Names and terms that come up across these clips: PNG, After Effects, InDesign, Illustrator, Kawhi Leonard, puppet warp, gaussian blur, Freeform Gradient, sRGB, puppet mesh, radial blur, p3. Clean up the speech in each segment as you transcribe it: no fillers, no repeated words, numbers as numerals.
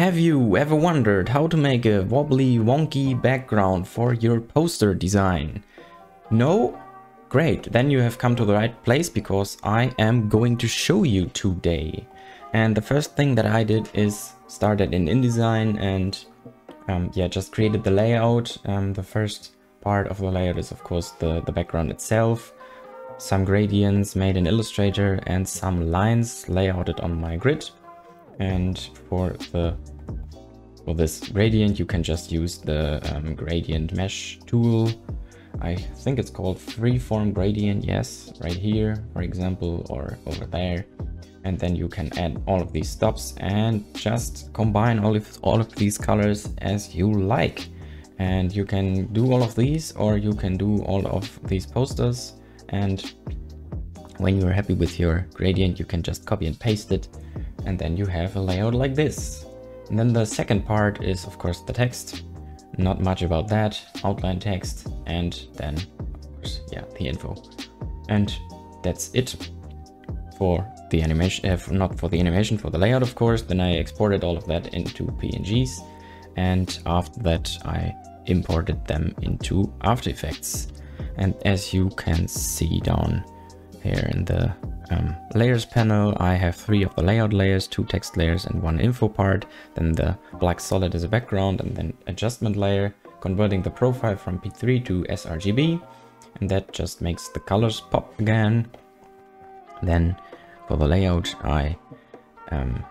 Have you ever wondered how to make a wobbly, wonky background for your poster design? No? Great, then you have come to the right place, because I am going to show you today. And the first thing that I did is started in InDesign and yeah, just created the layout. The first part of the layout is of course the background itself. Some gradients made in Illustrator and some lines layouted on my grid. And for this gradient, you can just use the gradient mesh tool. I think it's called Freeform Gradient, yes, right here, for example, or over there. And then you can add all of these stops and just combine all of these colors as you like. And you can do all of these, or you can do all of these posters. And when you're happy with your gradient, you can just copy and paste it. And then you have a layout like this. And then the second part is of course the text. Not much about that. Outline text, and then of course, yeah, the info. And that's it for the animation, not for the animation, for the layout of course. Then I exported all of that into PNGs, and after that I imported them into After Effects. And as you can see down here in the layers panel, I have 3 of the layout layers, 2 text layers and 1 info part, then the black solid as a background, and then adjustment layer, converting the profile from p3 to sRGB, and that just makes the colors pop again. Then for the layout I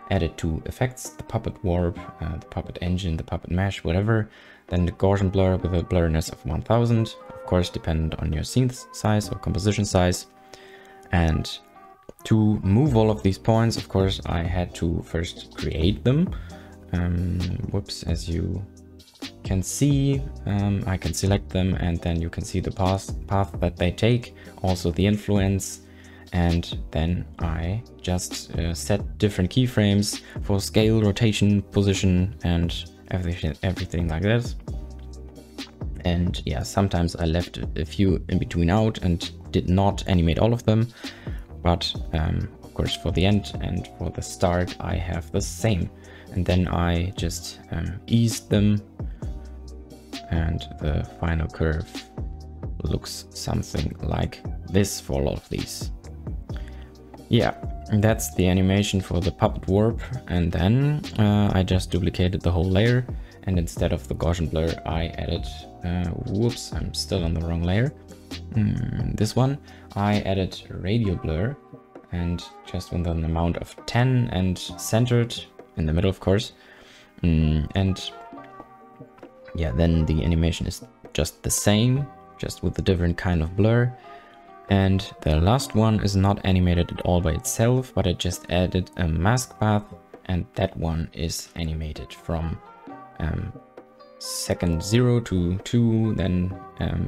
added 2 effects, the puppet warp, the puppet engine, the puppet mesh, whatever, then the Gaussian blur with a blurriness of 1000, of course dependent on your scene size or composition size. And to move all of these points, of course, I had to first create them. Whoops, as you can see, I can select them, and then you can see the path that they take, also the influence. And then I just set different keyframes for scale, rotation, position, and everything like that. And yeah, sometimes I left a few in between out and did not animate all of them. But of course for the end and for the start I have the same. And then I just eased them, and the final curve looks something like this for all of these. Yeah, that's the animation for the puppet warp. And then I just duplicated the whole layer, and instead of the Gaussian blur I added, whoops, I'm still on the wrong layer. This one I added radial blur, and just with an amount of 10 and centered in the middle of course. And yeah, then the animation is just the same, just with a different kind of blur. And the last one is not animated at all by itself, but I just added a mask path, and that one is animated from second 0 to 2, then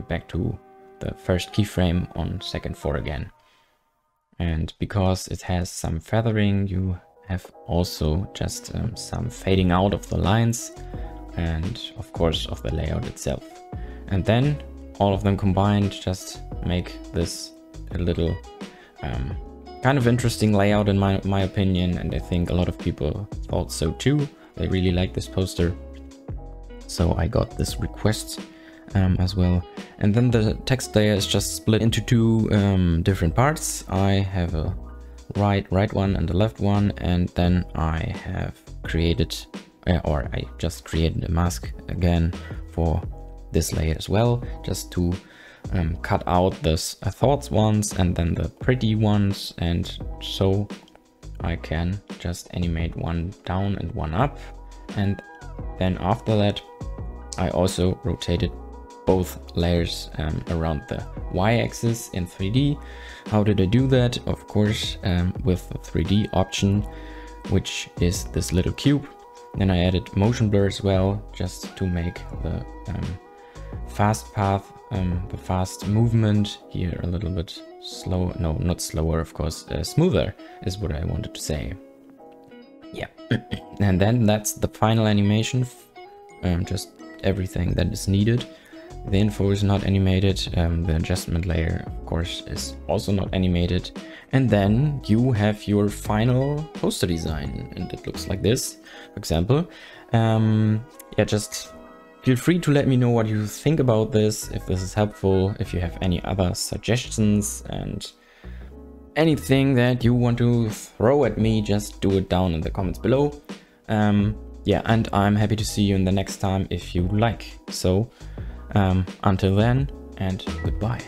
back to the first keyframe on second 4 again. And because it has some feathering, you have also just some fading out of the lines and of course of the layout itself. And then all of them combined just make this a little kind of interesting layout in my opinion, and I think a lot of people thought so too. They really like this poster, so I got this request as well. And then the text layer is just split into 2 different parts. I have a right one and a left one, and then I have created I just created a mask again for this layer as well, just to cut out the thoughts ones and then the pretty ones, and so I can just animate one down and one up. And then after that I also rotated both layers around the y-axis in 3D. How did I do that? Of course with the 3D option, which is this little cube. Then I added motion blur as well, just to make the fast path, the fast movement here a little bit slower. No, not slower, of course, smoother is what I wanted to say. Yeah, and then that's the final animation, just everything that is needed. The info is not animated, the adjustment layer of course is also not animated, and then you have your final poster design, and it looks like this, for example. Yeah, just feel free to let me know what you think about this, if this is helpful, if you have any other suggestions and anything that you want to throw at me, just do it down in the comments below. Yeah, and I'm happy to see you in the next time if you like. So until then, and goodbye.